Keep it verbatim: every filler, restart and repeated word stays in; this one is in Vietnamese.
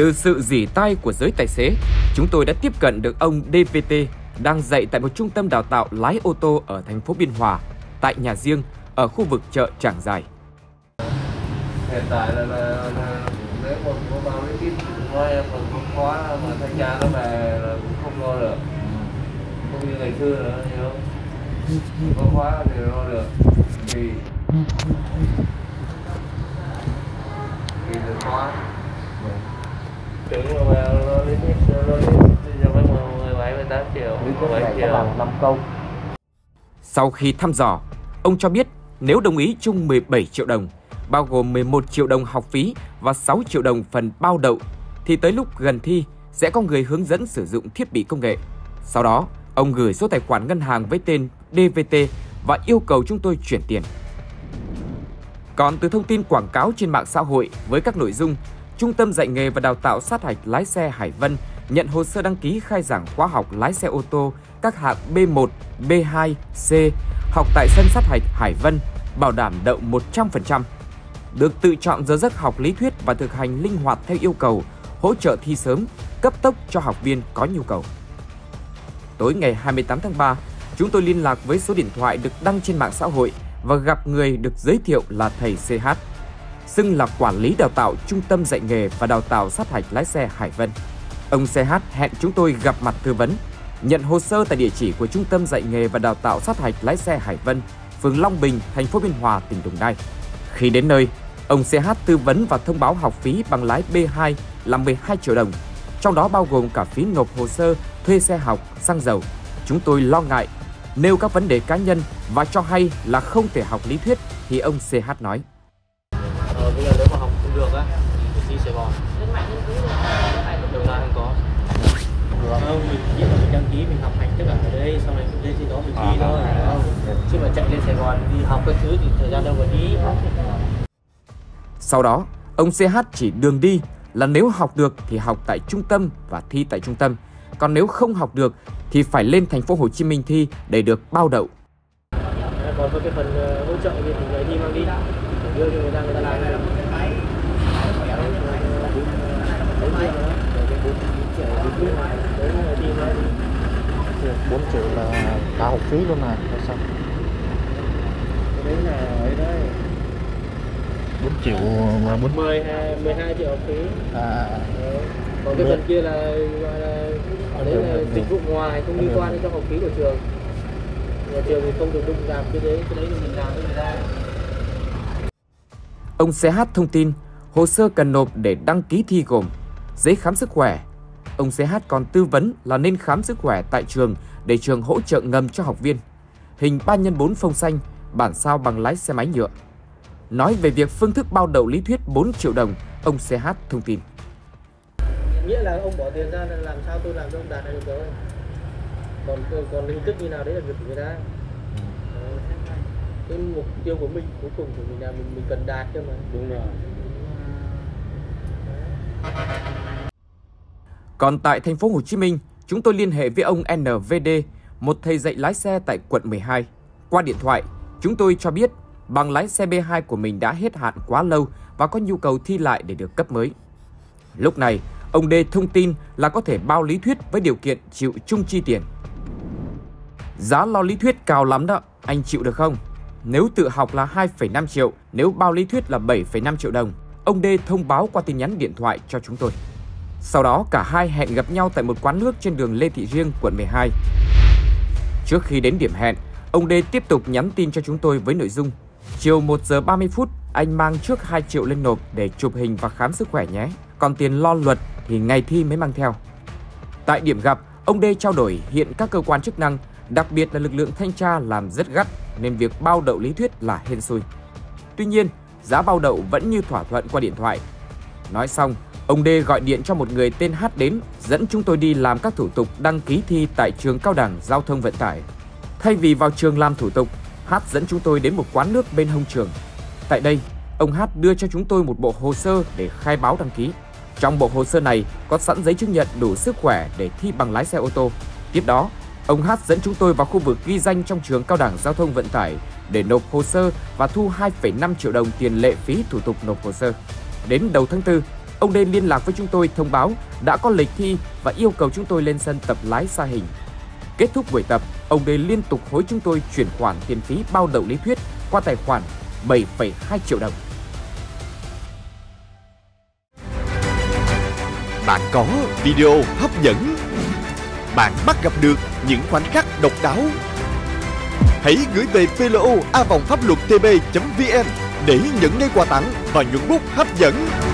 Từ sự rỉ tai của giới tài xế, chúng tôi đã tiếp cận được ông đê vê tê đang dạy tại một trung tâm đào tạo lái ô tô ở thành phố Biên Hòa, tại nhà riêng ở khu vực chợ Trảng Dài. Hiện tại là, là, là nếu mà có bao nhiêu ít thôi em còn không khó mà thanh tra nó về là cũng không lo được. Không như ngày xưa nữa, hiểu không? Có khóa thì lo được. Vì vì được khóa. Trứng là nó lên hết, nó lên hết mười bảy, mười tám triệu, mười bảy triệu. năm câu. Sau khi thăm dò, ông cho biết nếu đồng ý chung mười bảy triệu đồng, bao gồm mười một triệu đồng học phí và sáu triệu đồng phần bao đậu, thì tới lúc gần thi sẽ có người hướng dẫn sử dụng thiết bị công nghệ. Sau đó, ông gửi số tài khoản ngân hàng với tên đê vê tê và yêu cầu chúng tôi chuyển tiền. Còn từ thông tin quảng cáo trên mạng xã hội với các nội dung, Trung tâm dạy nghề và đào tạo sát hạch lái xe Hải Vân nhận hồ sơ đăng ký khai giảng khóa học lái xe ô tô các hạng bê một, bê hai, xê học tại sân sát hạch Hải Vân, bảo đảm đậu một trăm phần trăm. Được tự chọn giờ giấc học lý thuyết và thực hành linh hoạt theo yêu cầu, hỗ trợ thi sớm, cấp tốc cho học viên có nhu cầu. Tối ngày hai mươi tám tháng ba, chúng tôi liên lạc với số điện thoại được đăng trên mạng xã hội và gặp người được giới thiệu là thầy xê hát, xưng là quản lý đào tạo Trung tâm dạy nghề và đào tạo sát hạch lái xe Hải Vân. Ông xê hát hẹn chúng tôi gặp mặt tư vấn, nhận hồ sơ tại địa chỉ của Trung tâm dạy nghề và đào tạo sát hạch lái xe Hải Vân, phường Long Bình, thành phố Biên Hòa, tỉnh Đồng Nai. Khi đến nơi, ông xê hát tư vấn và thông báo học phí bằng lái bê hai là mười hai triệu đồng, trong đó bao gồm cả phí nộp hồ sơ, thuê xe học, xăng dầu. Chúng tôi lo ngại, nêu các vấn đề cá nhân và cho hay là không thể học lý thuyết thì ông xê hát nói. Ờ, bây giờ nếu mà học không được á, thì Sài Gòn. Bên mạng nghiên cứu được, tại Đồng Nai không có. Không, mình chỉ là mình đăng ký, mình học hành tất cả ở đây, sau này mình lên trên đó mình đi thôi. Chứ mà chạy lên Sài Gòn đi học các thứ thì thời gian đâu mà đi. Sau đó, ông xê hát chỉ đường đi là nếu học được thì học tại trung tâm và thi tại trung tâm. Còn nếu không học được thì phải lên thành phố Hồ Chí Minh thi để được bao đậu. Còn có cái phần hỗ trợ thì mình lấy đi mang đi, đưa cho người ta người ta làm này. bốn triệu là cả học phí luôn này, sao? Đấy là ấy đấy. bốn triệu mà mười hai triệu học phí. À. Còn cái phần kia là gọi là ở đấy là dịch vụ ngoài không liên quan đến trong học phí của trường. Nhà trường thì không được đụng đạp cái đấy, cái đấy thì mình làm với người ta. Ông xê hát thông tin hồ sơ cần nộp để đăng ký thi gồm giấy khám sức khỏe. Ông xê hát còn tư vấn là nên khám sức khỏe tại trường để trường hỗ trợ ngầm cho học viên. Hình ba nhân bốn phông xanh, bản sao bằng lái xe máy nhựa. Nói về việc phương thức bao đậu lý thuyết bốn triệu đồng, ông xê hát thông tin. Nghĩa là ông bỏ tiền ra làm sao tôi làm cho ông đạt được rồi. Còn còn hình thức như nào đấy là việc của người ta. Cái mục tiêu của mình cuối cùng của mình là mình, mình cần đạt chứ mà. Đúng rồi. Còn tại thành phố Hồ Chí Minh, chúng tôi liên hệ với ông en vê đê, một thầy dạy lái xe tại quận mười hai. Qua điện thoại, chúng tôi cho biết bằng lái xe bê hai của mình đã hết hạn quá lâu và có nhu cầu thi lại để được cấp mới. Lúc này, ông D thông tin là có thể bao lý thuyết với điều kiện chịu chung chi tiền. Giá lo lý thuyết cao lắm đó, anh chịu được không? Nếu tự học là hai phẩy năm triệu, nếu bao lý thuyết là bảy phẩy năm triệu đồng. Ông D thông báo qua tin nhắn điện thoại cho chúng tôi. Sau đó cả hai hẹn gặp nhau tại một quán nước trên đường Lê Thị Riêng, quận mười hai. Trước khi đến điểm hẹn, ông D tiếp tục nhắn tin cho chúng tôi với nội dung: chiều một giờ ba mươi phút, anh mang trước hai triệu lên nộp để chụp hình và khám sức khỏe nhé. Còn tiền lo luật thì ngày thi mới mang theo. Tại điểm gặp, ông D trao đổi hiện các cơ quan chức năng, đặc biệt là lực lượng thanh tra làm rất gắt nên việc bao đậu lý thuyết là hên xui. Tuy nhiên, giá bao đậu vẫn như thỏa thuận qua điện thoại. Nói xong, ông D gọi điện cho một người tên H đến, dẫn chúng tôi đi làm các thủ tục đăng ký thi tại trường Cao đẳng Giao thông Vận tải. Thay vì vào trường làm thủ tục, H dẫn chúng tôi đến một quán nước bên hông trường. Tại đây, ông H đưa cho chúng tôi một bộ hồ sơ để khai báo đăng ký. Trong bộ hồ sơ này có sẵn giấy chứng nhận đủ sức khỏe để thi bằng lái xe ô tô. Tiếp đó, ông H dẫn chúng tôi vào khu vực ghi danh trong trường Cao đẳng Giao thông Vận tải để nộp hồ sơ và thu hai phẩy năm triệu đồng tiền lệ phí thủ tục nộp hồ sơ. Đến đầu tháng tư, Ông Đê liên lạc với chúng tôi thông báo đã có lịch thi và yêu cầu chúng tôi lên sân tập lái xa hình. Kết thúc buổi tập, ông Đê liên tục hối chúng tôi chuyển khoản tiền phí bao đậu lý thuyết qua tài khoản bảy phẩy hai triệu đồng. Bạn có video hấp dẫn, bạn bắt gặp được những khoảnh khắc độc đáo. Hãy gửi về pluavongphapluattb.vn để nhận ngay quà tặng và những bút hấp dẫn.